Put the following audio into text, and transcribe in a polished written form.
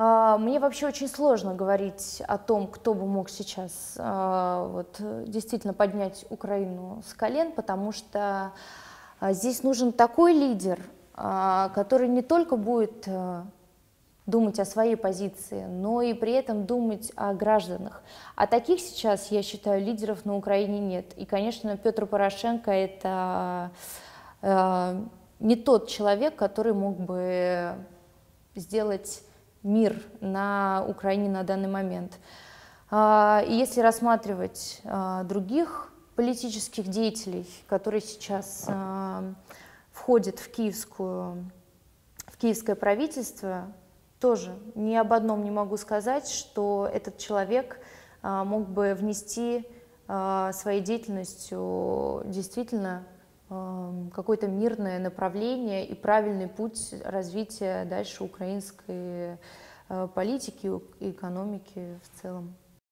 Мне вообще очень сложно говорить о том, кто бы мог сейчас действительно поднять Украину с колен, потому что здесь нужен такой лидер, который не только будет думать о своей позиции, но и при этом думать о гражданах. А таких сейчас, я считаю, лидеров на Украине нет. И, конечно, Петр Порошенко — это не тот человек, который мог бы сделать мир на Украине на данный момент. И если рассматривать других политических деятелей, которые сейчас входят в киевское правительство, тоже ни об одном не могу сказать, что этот человек мог бы внести своей деятельностью действительно какое-то мирное направление и правильный путь развития дальше украинской политики и экономики в целом.